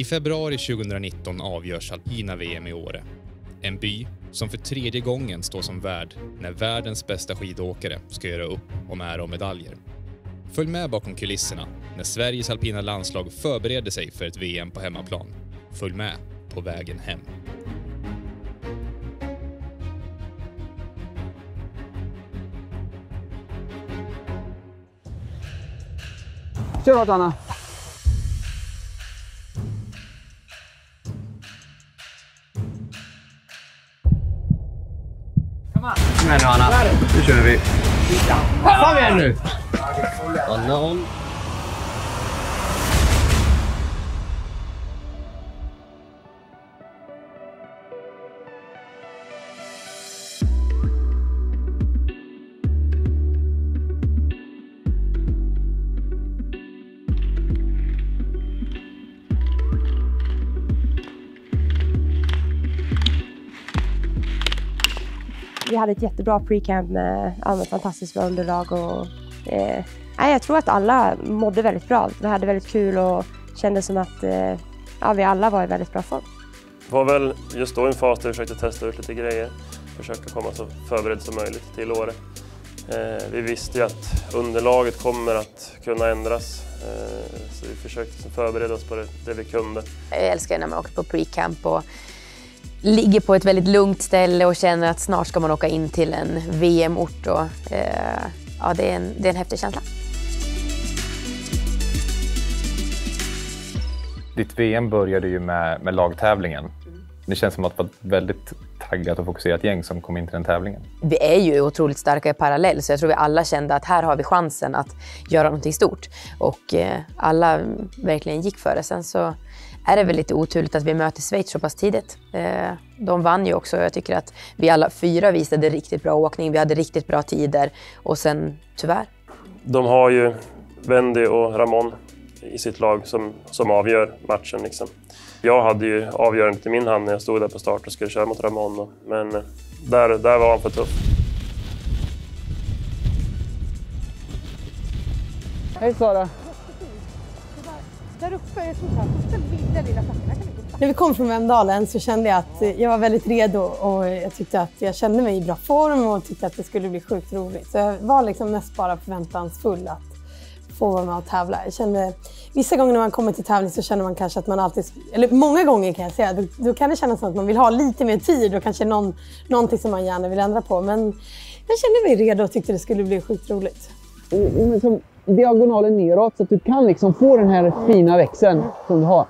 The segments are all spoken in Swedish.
I februari 2019 avgörs Alpina VM i Åre. En by som för tredje gången står som värd när världens bästa skidåkare ska göra upp om ära och medaljer. Följ med bakom kulisserna när Sveriges alpina landslag förbereder sig för ett VM på hemmaplan. Följ med på vägen hem. Kör då, Anna. Kom igen nu, Anna. Nu kör vi. Kom igen nu. Anna. Vi hade ett jättebra pre-camp med fantastiskt bra underlag. Och, jag tror att alla mådde väldigt bra. Vi hade väldigt kul och kände som att vi alla var i väldigt bra form. Det var väl just då en fas där vi försökte testa ut lite grejer. Försökte komma så förberedd som möjligt till Åre. Vi visste ju att underlaget kommer att kunna ändras. Så vi försökte förbereda oss på det vi kunde. Jag älskar när man åker på pre-camp och ligger på ett väldigt lugnt ställe och känner att snart ska man åka in till en VM-ort. Och, det är en häftig känsla. Ditt VM började ju med lagtävlingen. Det känns som att det var ett väldigt taggat och fokuserat gäng som kom in till den tävlingen. Vi är ju otroligt starka i parallell, så jag tror vi alla kände att här har vi chansen att göra någonting stort. Och alla verkligen gick för det. Sen så är det väl lite oturligt att vi möter Schweiz så pass tidigt. De vann ju också. Jag tycker att vi alla fyra visade riktigt bra åkning. Vi hade riktigt bra tider. Och sen tyvärr. De har ju Wendy och Ramon i sitt lag som avgör matchen. Liksom. Jag hade ju avgörandet i min hand när jag stod där på start och skulle köra mot Ramon. Men där var han för tuff. Hej Sara. Där uppe är det lilla papperna. När vi kom från Vemdalen så kände jag att jag var väldigt redo och jag tyckte att jag kände mig i bra form och tyckte att det skulle bli sjukt roligt. Så jag var liksom nästan bara förväntansfull att få vara med och tävla. Jag kände, vissa gånger när man kommer till tävling så känner man kanske att man alltid, eller många gånger kan jag säga, då kan det kännas som att man vill ha lite mer tid och kanske någonting som man gärna vill ändra på. Men jag kände mig redo och tyckte det skulle bli sjukt roligt. Diagonalen neråt så att du kan liksom få den här fina växeln som du har.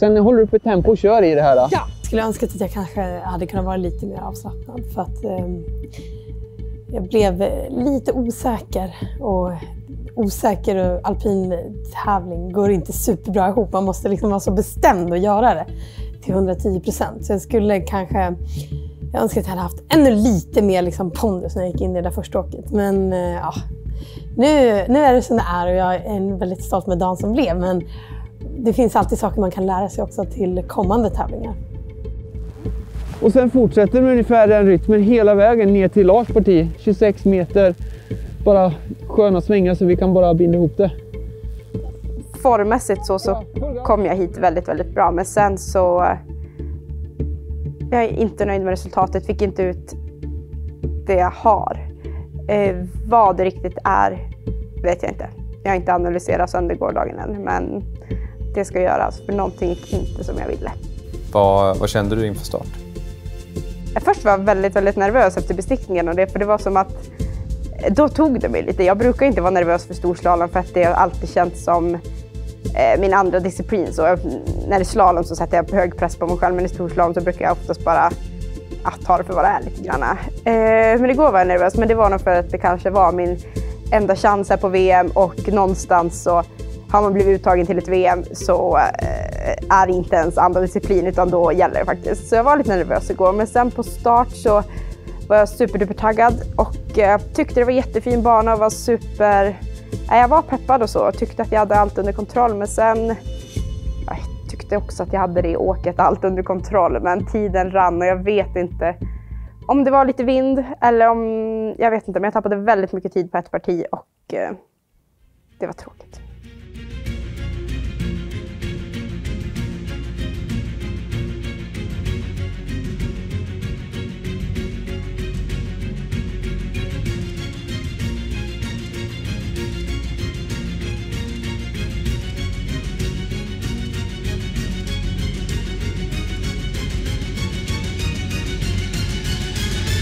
Sen håller du upp ett tempo och kör i det här. Då. Ja, skulle önska att jag kanske hade kunnat vara lite mer avslappnad för att jag blev lite osäker och alpin tävling går inte superbra ihop. Man måste liksom vara så bestämd och göra det till 110%. Så jag skulle kanske önska att jag hade haft ännu lite mer liksom pondus när jag gick in i det första åket. Men ja. Nu är det som det är och jag är väldigt stolt med dagen som blev, men det finns alltid saker man kan lära sig också till kommande tävlingar. Och sen fortsätter med ungefär den rytmen hela vägen ner till Lars Parti, 26 meter, bara sköna svängar så vi kan bara binda ihop det. Formmässigt så kom jag hit väldigt, väldigt bra, men sen så jag är inte nöjd med resultatet, fick inte ut det jag har. Vad det riktigt är vet jag inte. Jag har inte analyserat sönder gårdagen än, men det ska göras för någonting gick inte som jag ville. Vad kände du inför start? Jag först var väldigt, väldigt nervös efter bestickningen och det, för det var som att då tog det mig lite. Jag brukar inte vara nervös för storslalom för att det har alltid känts som min andra disciplin. Så när det är slalom så sätter jag på hög press på mig själv, men i storslalom så brukar jag oftast bara att ta det för vad det är lite grann. Men igår var jag nervös, men det var nog för att det kanske var min enda chans här på VM och någonstans så har man blivit uttagen till ett VM så är det inte ens andra disciplin utan då gäller det faktiskt. Så jag var lite nervös igår, men sen på start så var jag superdupertaggad och tyckte det var jättefin bana och var jag var peppad och så och tyckte att jag hade allt under kontroll, men sen tyckte också att jag hade det i åket allt under kontroll, men tiden rann och jag vet inte om det var lite vind eller om, jag vet inte, men jag tappade väldigt mycket tid på ett parti och det var tråkigt.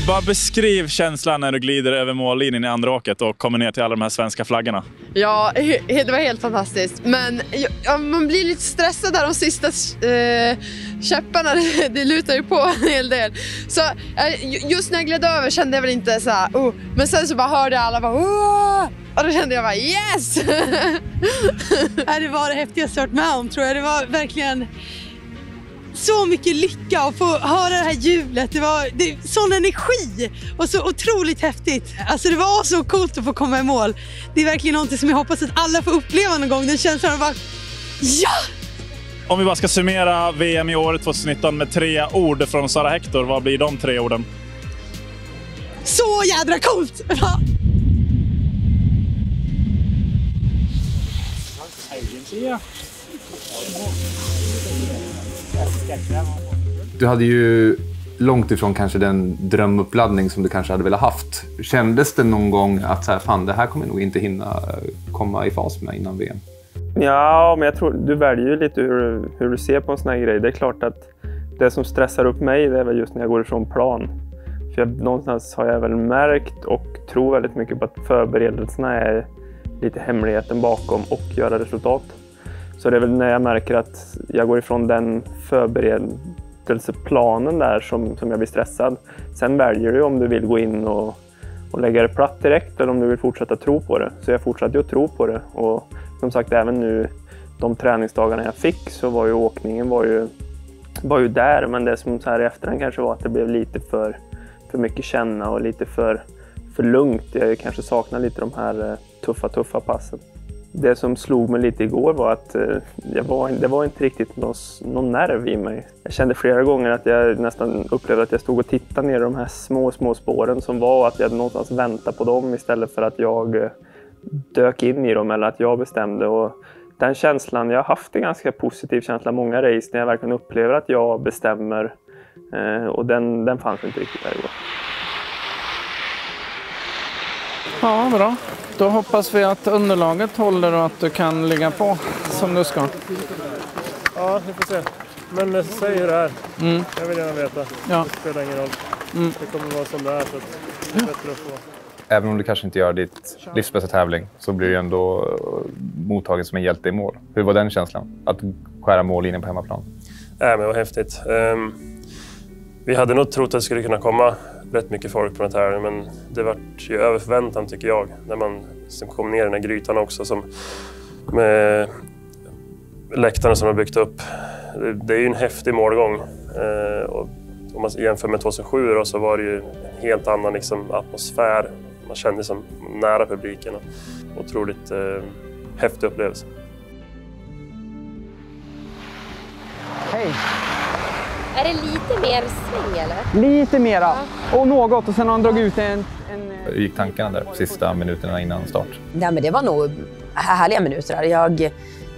Bara beskriv känslan när du glider över mållinjen i andra åket och kommer ner till alla de här svenska flaggorna. Ja, det var helt fantastiskt. Men ja, man blir lite stressad där de sista käpparna. Det lutar ju på en hel del. Så just när jag gled över kände jag väl inte så här, oh. Men sen så bara hörde alla bara, oh! Och då kände jag bara, yes! Det var det häftigaste jag hört med om, tror jag. Det var verkligen så mycket lycka att få höra det här hjulet. Det var sån energi och så otroligt häftigt. Alltså det var så coolt att få komma i mål. Det är verkligen någonting som jag hoppas att alla får uppleva någon gång. Den känslan av bara, ja! Om vi bara ska summera VM i året 2019 med 3 ord från Sara Hector, vad blir de 3 orden? Så jädra coolt! Du hade ju långt ifrån kanske den drömuppladdning som du kanske hade velat haft. Kändes det någon gång att så här, fan, det här kommer nog inte hinna komma i fas med innan VM? Ja, men jag tror du väljer ju lite hur du ser på en sån här grej. Det är klart att det som stressar upp mig, det är väl just när jag går ifrån plan. För någonstans har jag väl märkt och tror väldigt mycket på att förberedelserna är lite hemligheten bakom och göra resultat. Så det är väl när jag märker att jag går ifrån den förberedelseplanen där som jag blir stressad. Sen väljer du om du vill gå in och lägga det platt direkt eller om du vill fortsätta tro på det. Så jag fortsatte ju att tro på det. Och som sagt, även nu de träningsdagarna jag fick så var ju åkningen var ju där. Men det som så här i efterhand kanske var att det blev lite för mycket känna och lite för lugnt. Jag kanske saknar lite de här tuffa passen. Det som slog mig lite igår var att det var inte riktigt någon nerv i mig. Jag kände flera gånger att jag nästan upplevde att jag stod och tittade ner i de här små spåren som var och att jag någonstans väntade på dem istället för att jag dök in i dem eller att jag bestämde. Och den känslan, jag har haft en ganska positiv känsla många race när jag verkligen upplever att jag bestämmer. Och den fanns inte riktigt där igår. Ja, bra. Då hoppas vi att underlaget håller och att du kan ligga på som du ska. Ja, vi får se. Men säg hur det är. Mm. Jag vill gärna veta. Ja. Det spelar ingen roll. Mm. Det kommer vara som det är, så det är bättre att få. Även om du kanske inte gör ditt livsbästa tävling så blir du ändå mottagen som en hjälte i mål. Hur var den känslan? Att skära mållinjen på hemmaplan? Nej, men det var häftigt. Vi hade nog trott att det skulle kunna komma rätt mycket folk på den här, men det var ju över förväntan tycker jag. När man kom ner i den här grytan också som med läktarna som har byggt upp. Det är ju en häftig målgång. Och om man jämför med 2007 då, så var det ju en helt annan liksom, atmosfär. Man kände sig nära publiken. Otroligt häftig upplevelse. Hej! Är det lite mer sväng eller? Lite mera. Ja. Och något. Och sen har han dragit ut en... Hur gick tankarna där sista minuterna innan start? Nej, men det var nog härliga minuter.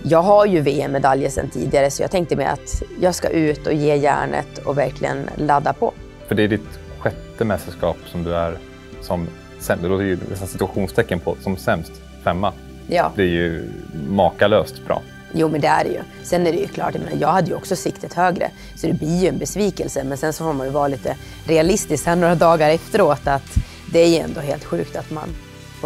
Jag har ju VM-medaljer sedan tidigare så jag tänkte mig att jag ska ut och ge järnet och verkligen ladda på. För det är ditt sjätte mästerskap som du är som sämst. Det låter ju nästan situationstecken på som sämst 5. Ja. Det är ju makalöst bra. Jo, men det är det ju. Sen är det ju klart, jag hade ju också siktet högre. Så det blir ju en besvikelse. Men sen så får man ju vara lite realistisk här några dagar efteråt. Att det är ju ändå helt sjukt att man,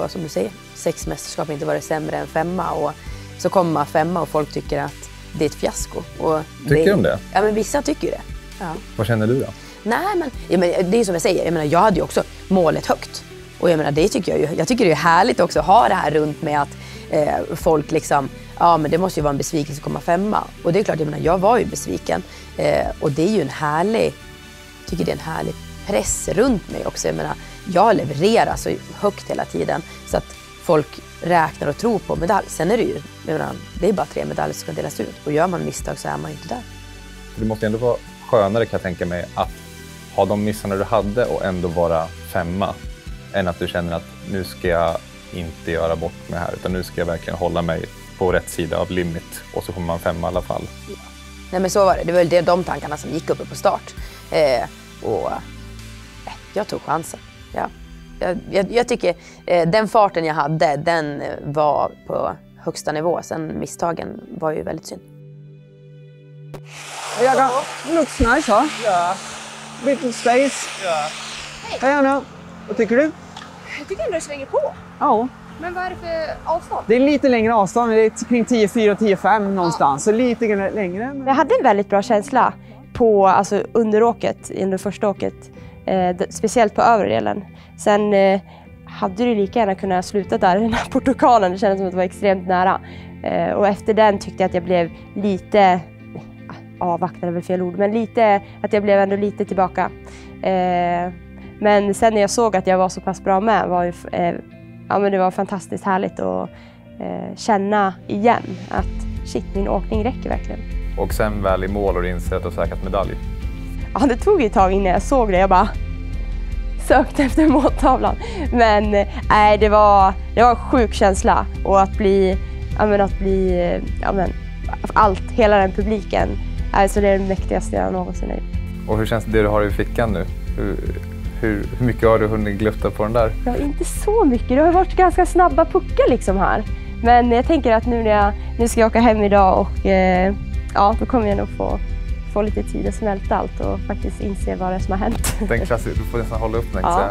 som du säger, 6 mästerskap inte varit sämre än 5. Och så kommer man 5 och folk tycker att det är ett fiasko. Och tycker de det? Ja, men vissa tycker ju det. Ja. Vad känner du då? Nej, men, det är ju som jag säger. Jag hade ju också målet högt. Och det tycker jag ju. Jag tycker det är härligt också att ha det här runt med att folk liksom... Ja, men det måste ju vara en besvikelse att komma 5. Och det är klart, jag var ju besviken. Och det är ju en härlig, jag tycker det är en härlig press runt mig också. Jag levererar så högt hela tiden så att folk räknar och tror på medalj. Sen är det ju, det är bara 3 medaljer som ska delas ut. Och gör man misstag så är man ju inte där. Det måste ändå vara skönare, kan jag tänka mig, att ha de missarna du hade och ändå vara 5. Än att du känner att nu ska jag inte göra bort mig här, utan nu ska jag verkligen hålla mig på rätt sida av limit och så kommer man 5 i alla fall. Ja. Nej, men så var det. Det var de tankarna som gick uppe på start. Jag tog chansen. Ja. Jag tycker den farten jag hade, den var på högsta nivå. Sen misstagen var ju väldigt synd. Ja, det looks nice, huh? Ja. Little space. Ja. Hej. Hej Anna. Vad tycker du? Jag tycker ändå det svänger på. Ja. Men vad är det för avstånd? Det är lite längre avstånd. Det är kring 10,4-10,5 någonstans. Ja. Så lite längre. Men... jag hade en väldigt bra känsla på, alltså, under första åket. Speciellt på överdelen. Sen hade du lika gärna kunnat sluta där i den här portukanen. Det kändes som att det var extremt nära. Och efter den tyckte jag att jag blev lite... avvaktade väl fel ord, men lite att jag blev ändå lite tillbaka. Men sen när jag såg att jag var så pass bra med var ju, ja, men det var fantastiskt härligt att känna igen att shit, min åkning räcker verkligen. Och sen väl i mål och insett och säkrat medalj. Ja, det tog ett tag innan jag såg det. Jag bara sökte efter måltavlan. Men nej, det var en sjuk känsla, och att bli allt, hela den publiken. Alltså det är det mäktigaste jag någonsin har gjort. Och hur känns det du har i fickan nu? Hur mycket har du hunnit glufta på den där? Ja, inte så mycket. Det har varit ganska snabba puckar liksom här. Men jag tänker att nu ska jag åka hem idag och ja, då kommer jag nog få lite tid att smälta allt och faktiskt inse vad det är som har hänt. Den klassiska, du får nästan hålla upp den. Ja.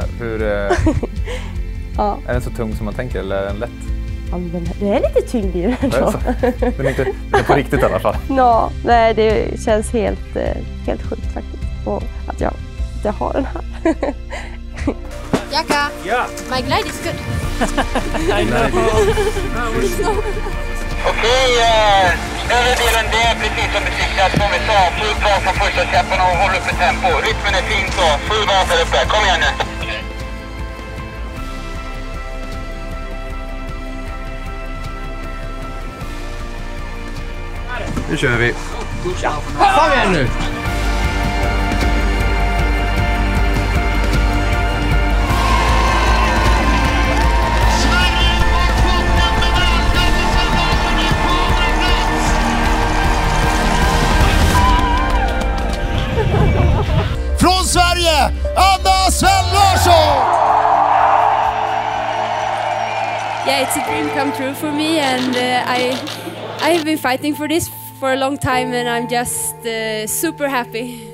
Ja. Är den så tung som man tänker eller är den lätt? Ja, det är lite tyngd i den ändå. Men inte på riktigt i alla fall. No, nej, det känns helt sjukt faktiskt. Och att jag har den här. Jacka, yeah. My glide is good. I know. Okej, över delen det är precis som besiktat. Som vi sa, flyg bra från första täppen och håll uppe tempo. Rytmen är fin så, flyg bra där uppe. Kom igen nu. Nu kör vi. Ja. Kom igen nu! Från Sverige, Anna Svensson! Yeah, it's a dream come true for me, and I've been fighting for this for a long time, and I'm just super happy.